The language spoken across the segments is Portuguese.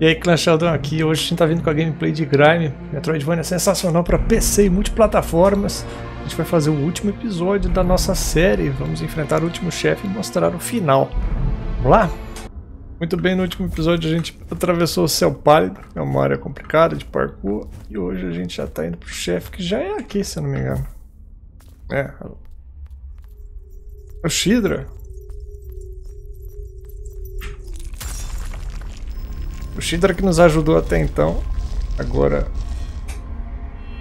E aí, Clã Sheldon aqui. Hoje a gente tá vindo com a gameplay de Grime, Metroidvania sensacional para PC e multiplataformas. A gente vai fazer o último episódio da nossa série, vamos enfrentar o último chefe e mostrar o final. Vamos lá? Muito bem, no último episódio a gente atravessou o céu pálido, é uma área complicada de parkour, e hoje a gente já tá indo pro chefe que já é aqui, se eu não me engano. É, o Shidra? O Shidra que nos ajudou até então, agora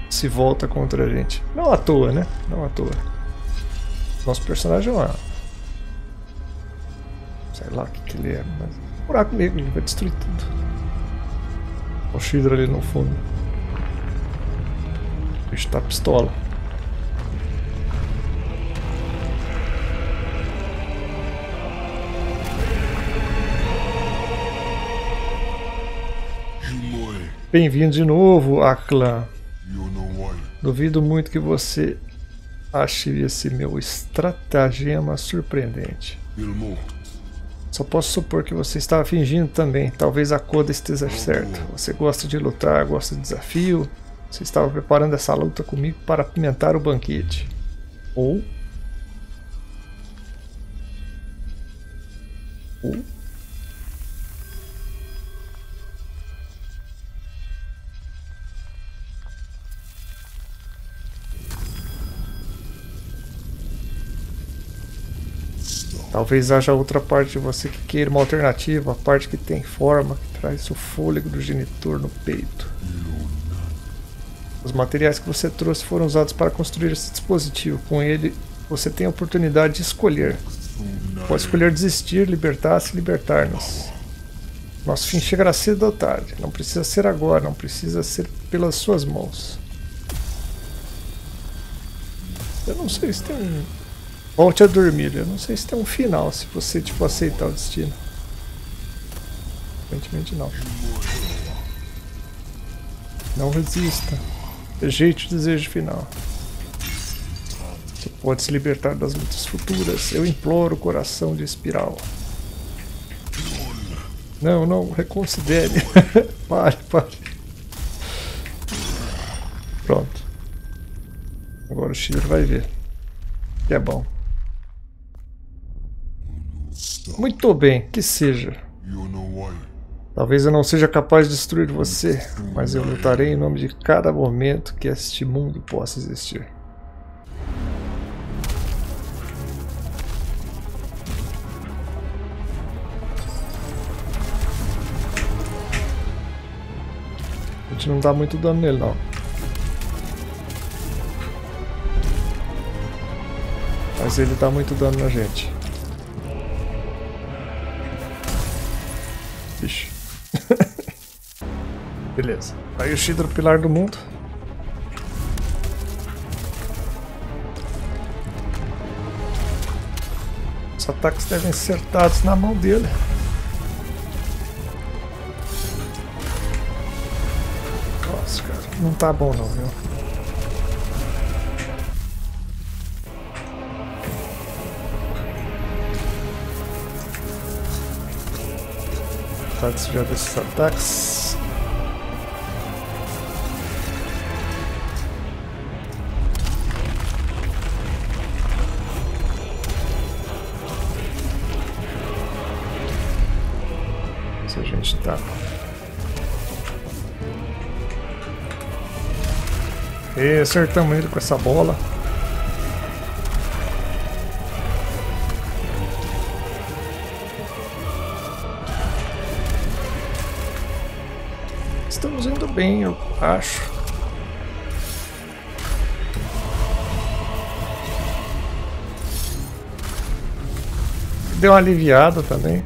se volta contra a gente. Não à toa, né? Não à toa. Nosso personagem é uma... sei lá o que, que ele é, mas... buraco negro, ele vai destruir tudo. O Shidra ali no fundo. O bicho tá pistola. Bem-vindo de novo, Aklan. Duvido muito que você ache esse meu estratagema surpreendente. Só posso supor que você estava fingindo também. Talvez a Koda esteja certa. Você gosta de lutar, gosta de desafio. Você estava preparando essa luta comigo para apimentar o banquete. Ou... talvez haja outra parte de você que queira uma alternativa, a parte que tem forma, que traz o fôlego do genitor no peito. Os materiais que você trouxe foram usados para construir esse dispositivo. Com ele, você tem a oportunidade de escolher. Pode escolher desistir, libertar-se e libertar-nos. Nosso fim chegará cedo ou tarde. Não precisa ser agora, não precisa ser pelas suas mãos. Eu não sei se tem um... volte a dormir. Eu não sei se tem um final, se você, tipo, aceitar o destino. Aparentemente não. Não resista. Rejeite o desejo final. Você pode se libertar das lutas futuras. Eu imploro o coração de espiral. Não, não. Reconsidere. Pare. Pronto. Agora o Shidra vai ver. E é bom. Muito bem, que seja. Talvez eu não seja capaz de destruir você, mas eu lutarei em nome de cada momento que este mundo possa existir. A gente não dá muito dano nele, não. Mas ele dá muito dano na gente. Vixe. Beleza. Aí o Shidra, pilar do mundo. Os ataques devem ser dados na mão dele. Nossa, cara. Não tá bom não, viu? Tá desviado desses ataques. Se a gente tá. E acertamos ele com essa bola. Estamos indo bem, eu acho. Deu uma aliviada também.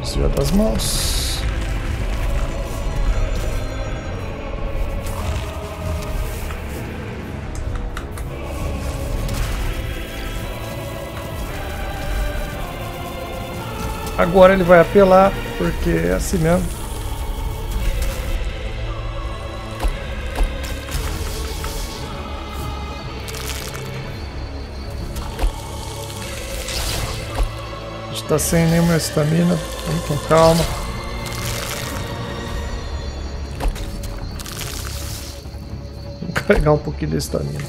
Desviar das mãos. Agora ele vai apelar, porque é assim mesmo. tá sem nenhuma estamina. Vamos com calma. Vamos carregar um pouquinho de estamina.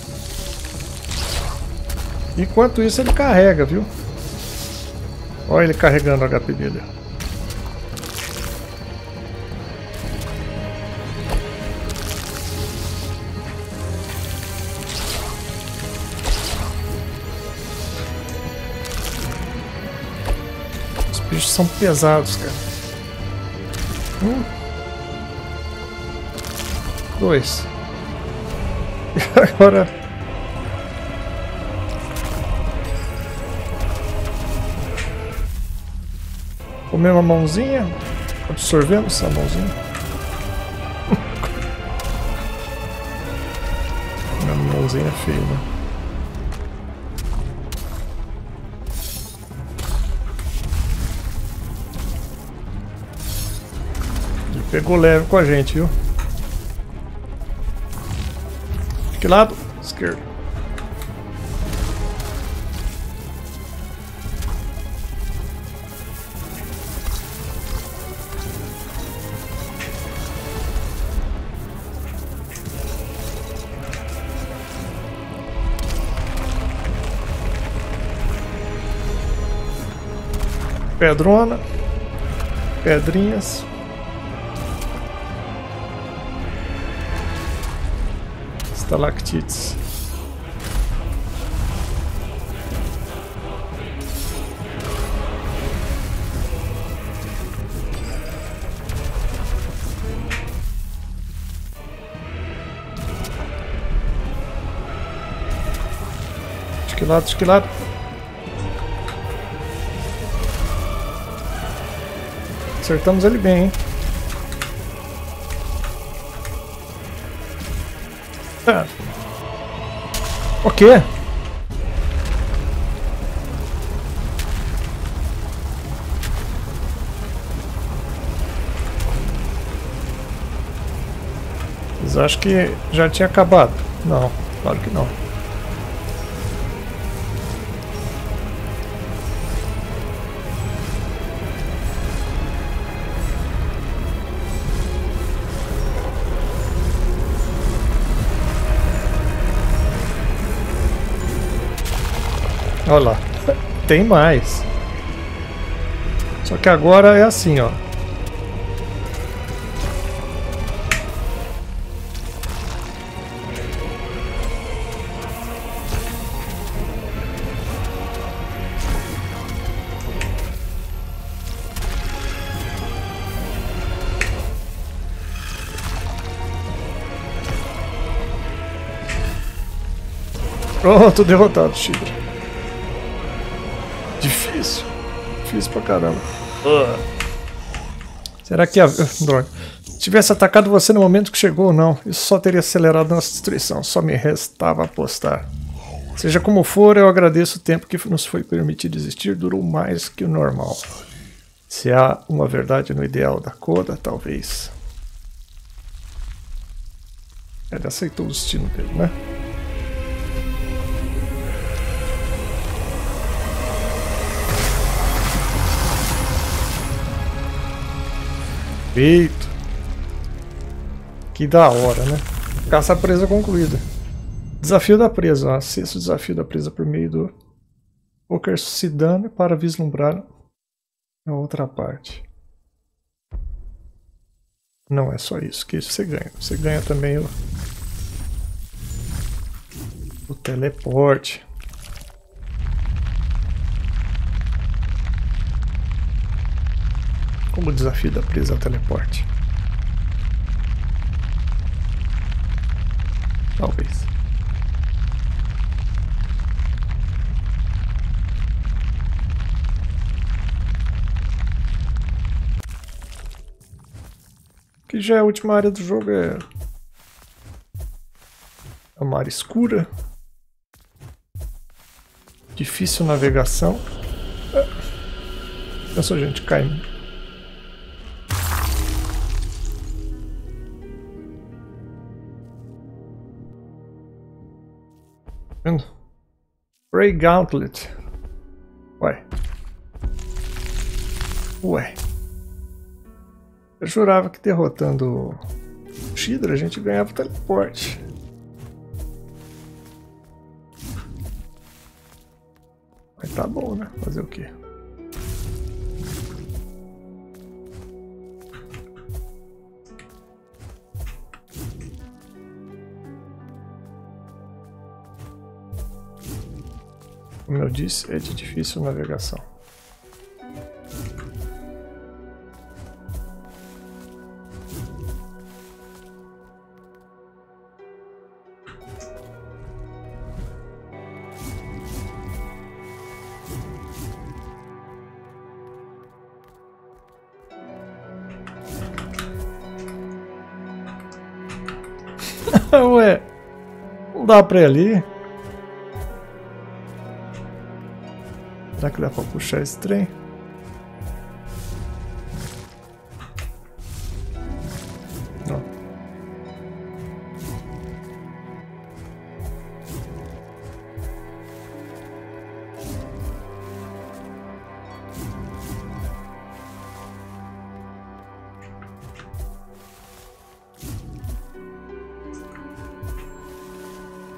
Enquanto isso ele carrega, viu? Olha ele carregando o HP dele. São pesados, cara. 1, 2. E agora comer uma mãozinha, absorvemos essa mãozinha. Uma mãozinha feia, né? Pegou leve com a gente, viu? De que lado? Esquerdo. Pedrona. Pedrinhas. Estalactites. Esquilado, esquilado. Acertamos ele bem, hein? O quê? Vocês acham que já tinha acabado? Não, claro que não. Olha lá, tem mais. Só que agora é assim, ó. Pronto, derrotado, Shidra. Difícil pra caramba. Será que a... droga. Tivesse atacado você no momento que chegou ou não, isso só teria acelerado nossa destruição. Só me restava apostar. Seja como for, eu agradeço o tempo que nos foi permitido existir. Durou mais que o normal. Se há uma verdade no ideal da Koda, talvez. Ele aceitou o destino dele, né? Perfeito. Que da hora, né? Caça presa concluída. Desafio da presa. Acesse o desafio da presa por meio do poker suicidando para vislumbrar a outra parte. Não é só isso que você ganha. Você ganha também o teleporte. Como o desafio da presa ao teleporte. Talvez. Que já é a última área do jogo, é uma área escura. Difícil navegação. Pensou, gente, cai. Prey Gauntlet. Ué. Ué. Eu jurava que derrotando o Shidra a gente ganhava o teleporte. Mas tá bom, né? Fazer o quê? Como eu disse, é de difícil navegação. Ué, não dá pra ir ali? Será que dá pra puxar esse trem? Não.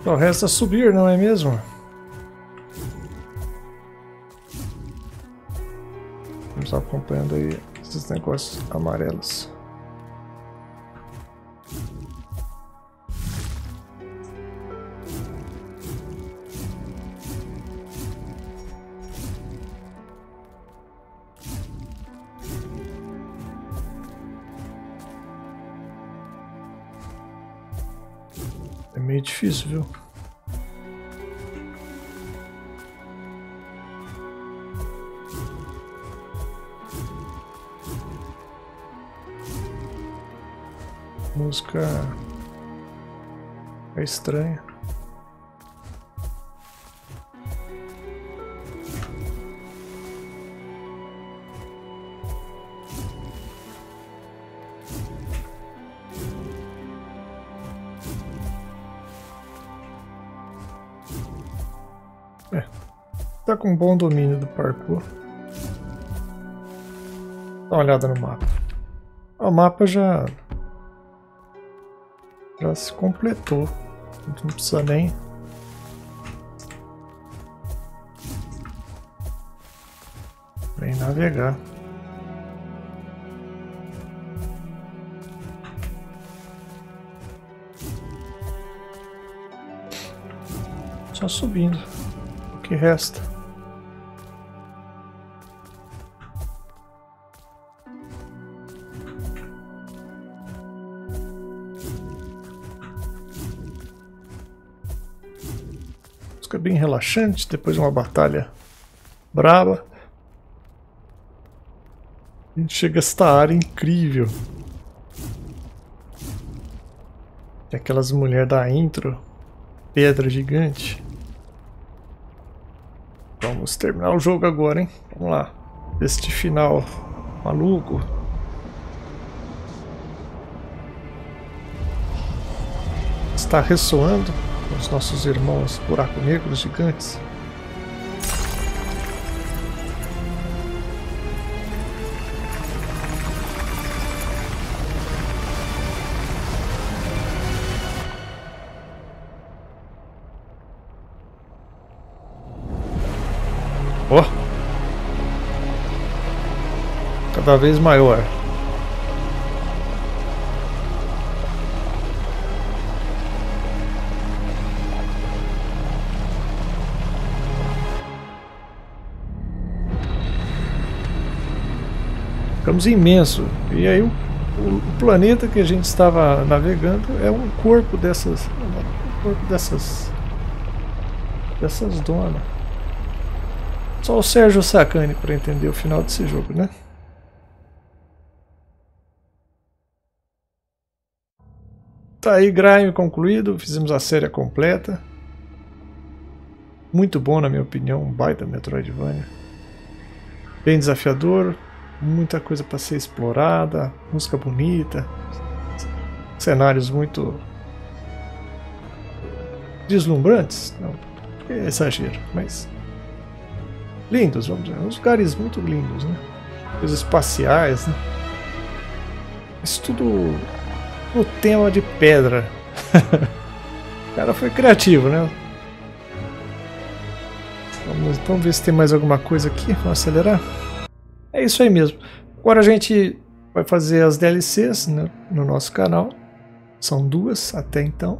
Só resta subir, não é mesmo? Só acompanhando aí esses negócios amarelos. É meio difícil, viu? Música é estranha. É, tá com um bom domínio do parkour. Dá uma olhada no mapa. O mapa já se completou, a gente não precisa nem... navegar. Só subindo, o que resta. Bem relaxante depois de uma batalha brava. A gente chega a esta área incrível. E aquelas mulheres da intro, pedra gigante. Vamos terminar o jogo agora, hein? Vamos lá. Este final maluco. Está ressoando. Os nossos irmãos buracos negros gigantes. Ó, oh. Cada vez maior. Ficamos imenso, e aí o planeta que a gente estava navegando é um corpo dessas, donas. Só o Sérgio Sacani para entender o final desse jogo, né? Tá aí, Grime concluído, fizemos a série completa. Muito bom, na minha opinião, um baita Metroidvania. Bem desafiador. Muita coisa para ser explorada, música bonita, cenários muito deslumbrantes, não, é exagero, mas lindos, vamos dizer, uns lugares muito lindos, né? coisas espaciais, né? Isso tudo o tema de pedra. O cara foi criativo, né? Vamos ver se tem mais alguma coisa aqui. Vamos acelerar. É isso aí mesmo. Agora a gente vai fazer as DLCs, né, no nosso canal. São duas até então.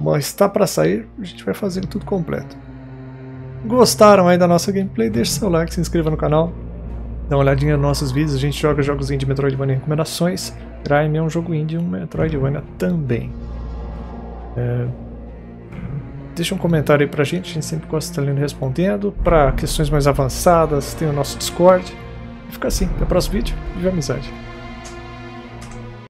Mas está para sair, a gente vai fazer tudo completo. Gostaram aí da nossa gameplay? Deixe seu like, se inscreva no canal. Dá uma olhadinha nos nossos vídeos. A gente joga jogos indie, Metroidvania e recomendações. Grime é um jogo indie, um Metroidvania também. Deixa um comentário aí pra gente, a gente sempre gosta de estar lendo e respondendo. Para questões mais avançadas, tem o nosso Discord. E fica assim, até o próximo vídeo. Viva a amizade!